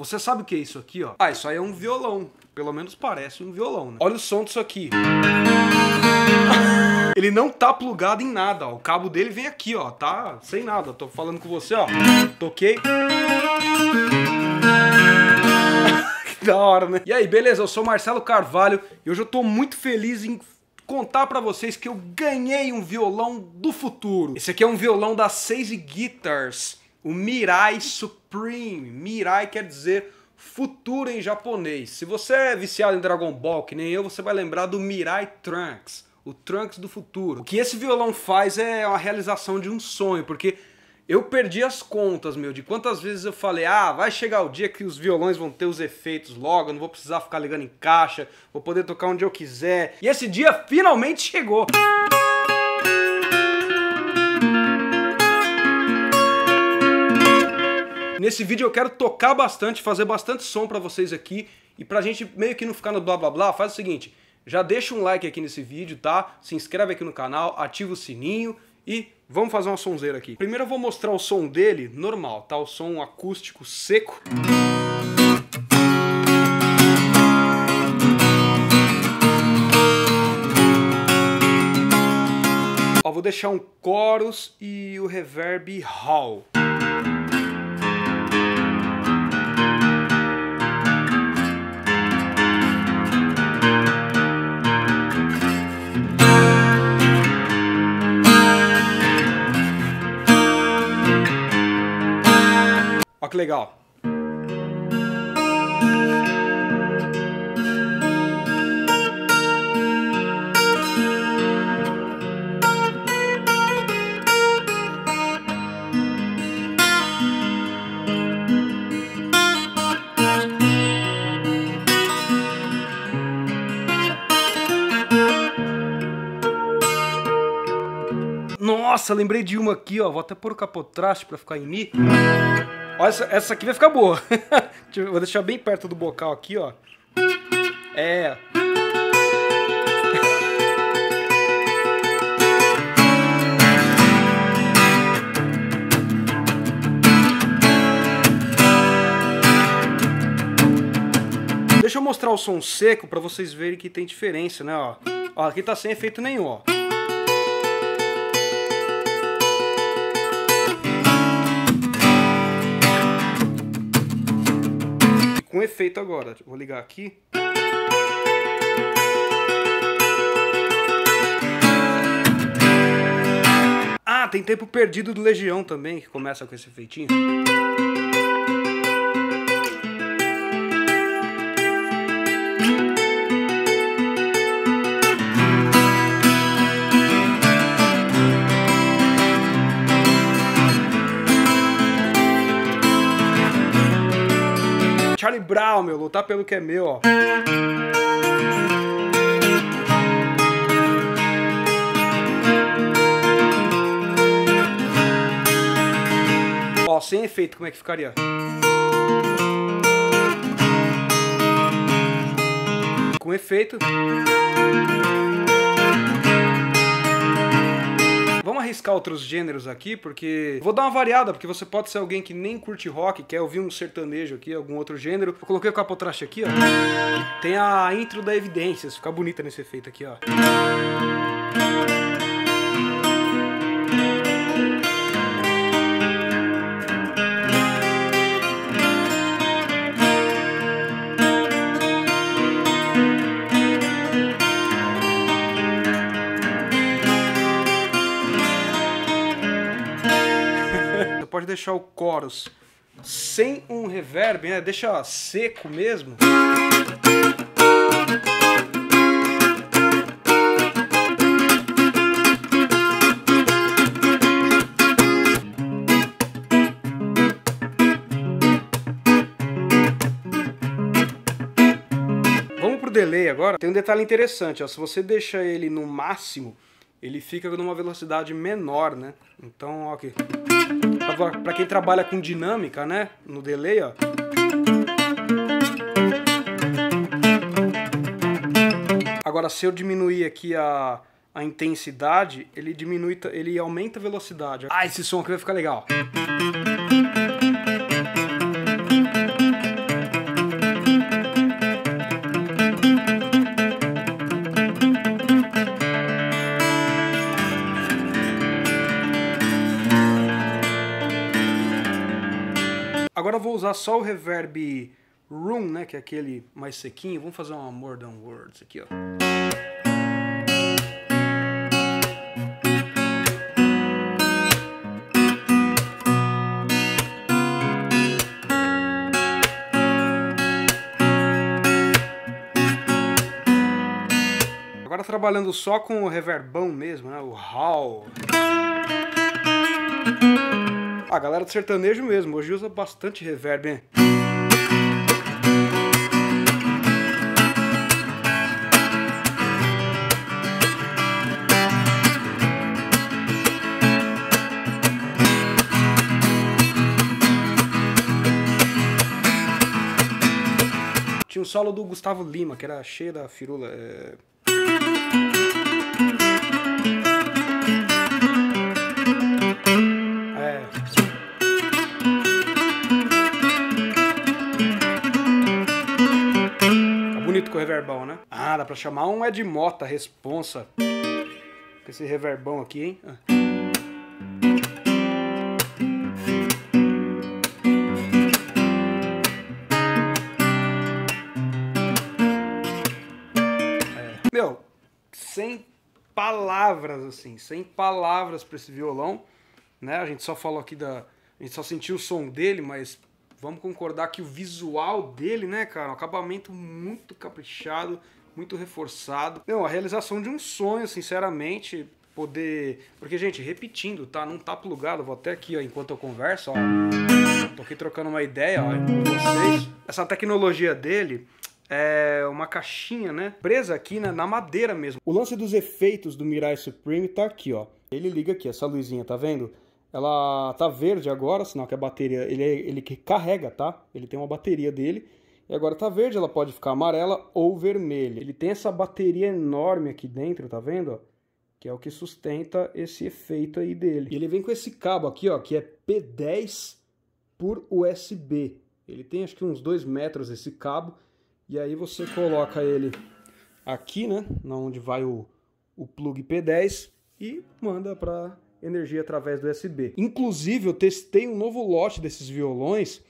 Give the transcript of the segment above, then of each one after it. Você sabe o que é isso aqui, ó? Ah, isso aí é um violão. Pelo menos parece um violão, né? Olha o som disso aqui. Ele não tá plugado em nada, ó. O cabo dele vem aqui, ó. Tá sem nada. Tô falando com você, ó. Toquei. Que da hora, né? E aí, beleza? Eu sou o Marcelo Carvalho e hoje eu tô muito feliz em contar pra vocês que eu ganhei um violão do futuro. Esse aqui é um violão da Seizi Guitars, o Mirai Supreme. Mirai quer dizer futuro em japonês. Se você é viciado em Dragon Ball, que nem eu, você vai lembrar do Mirai Trunks, o Trunks do futuro. O que esse violão faz é a realização de um sonho, porque eu perdi as contas, meu, de quantas vezes eu falei, ah, vai chegar o dia que os violões vão ter os efeitos logo, eu não vou precisar ficar ligando em caixa, vou poder tocar onde eu quiser. E esse dia finalmente chegou. Nesse vídeo eu quero tocar bastante, fazer bastante som pra vocês aqui, e pra gente meio que não ficar no blá blá blá, faz o seguinte, já deixa um like aqui nesse vídeo, tá? Se inscreve aqui no canal, ativa o sininho e vamos fazer uma sonzeira aqui. Primeiro eu vou mostrar o som dele normal, tá? O som acústico seco. Ó, vou deixar um chorus e o reverb hall. Que legal. Nossa, lembrei de uma aqui, ó. Vou até pôr o capotraste pra ficar em Mi. Ó, essa aqui vai ficar boa. Vou deixar bem perto do bocal aqui, ó. É. Deixa eu mostrar o som seco pra vocês verem que tem diferença, né, ó. Ó, aqui tá sem efeito nenhum, ó. Com efeito agora, vou ligar aqui. Ah, tem tempo perdido do Legião também, que começa com esse efeitinho. Brau, meu, lutar pelo que é meu, ó. Ó, sem efeito, como é que ficaria? Com efeito. Vamos arriscar outros gêneros aqui, porque vou dar uma variada, porque você pode ser alguém que nem curte rock, quer ouvir um sertanejo aqui, algum outro gênero. Eu coloquei o capotraste aqui, ó. Tem a intro da Evidências, fica bonita nesse efeito aqui, ó. Pode deixar o chorus sem um reverb, né? Deixa seco mesmo. Vamos pro delay agora. Tem um detalhe interessante, ó. Se você deixa ele no máximo, ele fica numa velocidade menor, né? Então, ó, aqui. Pra quem trabalha com dinâmica, né? No delay, ó. Agora, se eu diminuir aqui a intensidade, ele diminui, ele aumenta a velocidade. Ah, esse som aqui vai ficar legal. usar só o reverb room, né, que é aquele mais sequinho. Vamos fazer uma More Than Words aqui, ó. Agora trabalhando só com o reverbão mesmo, né, o howl. A galera do sertanejo mesmo, hoje usa bastante reverb, hein? Tinha um solo do Gustavo Lima, que era cheio da firula. Bonito com o reverbão, né? Ah, dá pra chamar um Ed Mota, responsa. Esse reverbão aqui, hein? Meu, sem palavras, assim, sem palavras pra esse violão, né? A gente só falou aqui da... A gente só sentiu o som dele, mas... Vamos concordar que o visual dele, né, cara? Um acabamento muito caprichado, muito reforçado. Não, a realização de um sonho, sinceramente, poder... Porque, gente, repetindo, tá? Não tá plugado. Vou até aqui, ó, enquanto eu converso, ó. Tô aqui trocando uma ideia, ó, com vocês. Essa tecnologia dele é uma caixinha, né? Presa aqui, né, na madeira mesmo. O lance dos efeitos do Mirai Supreme tá aqui, ó. Ele liga aqui, essa luzinha, tá vendo? Ela tá verde agora, sinal que a bateria, ele que carrega, tá? Ele tem uma bateria dele, e agora tá verde, ela pode ficar amarela ou vermelha. Ele tem essa bateria enorme aqui dentro, tá vendo? Ó, que é o que sustenta esse efeito aí dele. E ele vem com esse cabo aqui, ó, que é P10 por USB. Ele tem acho que uns 2 metros esse cabo, e aí você coloca ele aqui, né? Onde vai o plug P10 e manda pra... energia através do USB. Inclusive, eu testei um novo lote desses violões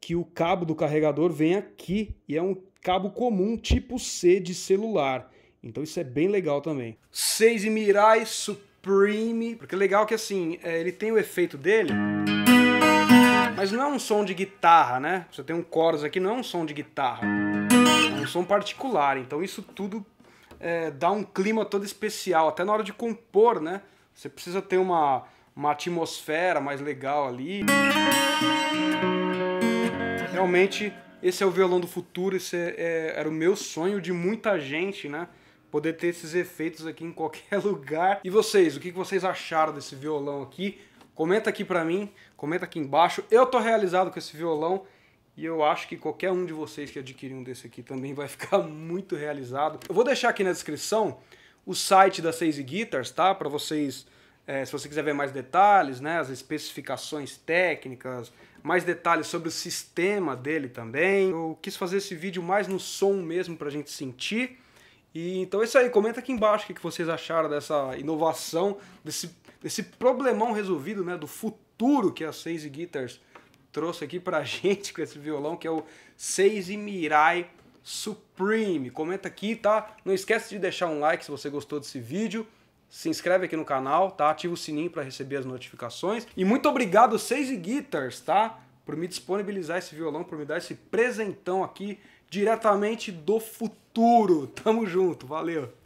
que o cabo do carregador vem aqui e é um cabo comum tipo C de celular. Então isso é bem legal também. Seizi Mirai Supreme. Porque legal que assim, ele tem o efeito dele, mas não é um som de guitarra, né? Você tem um chorus aqui, não é um som de guitarra. É um som particular. Então isso tudo dá um clima todo especial. Até na hora de compor, né? Você precisa ter uma atmosfera mais legal ali. Realmente, esse é o violão do futuro. Esse era o meu sonho de muita gente, né? Poder ter esses efeitos aqui em qualquer lugar. E vocês, o que vocês acharam desse violão aqui? Comenta aqui pra mim, comenta aqui embaixo. Eu tô realizado com esse violão. E eu acho que qualquer um de vocês que adquirir um desse aqui também vai ficar muito realizado. Eu vou deixar aqui na descrição... o site da Seizi Guitars, tá? Para vocês, se você quiser ver mais detalhes, né? As especificações técnicas, mais detalhes sobre o sistema dele também. Eu quis fazer esse vídeo mais no som mesmo pra gente sentir. E então é isso aí, comenta aqui embaixo o que vocês acharam dessa inovação, desse problemão resolvido, né? Do futuro que a Seizi Guitars trouxe aqui pra gente com esse violão, que é o Seizi Mirai Supreme. Comenta aqui, tá? Não esquece de deixar um like se você gostou desse vídeo. Se inscreve aqui no canal, tá? Ativa o sininho para receber as notificações. E muito obrigado, Seizi Guitars, tá? Por me disponibilizar esse violão, por me dar esse presentão aqui diretamente do futuro. Tamo junto, valeu!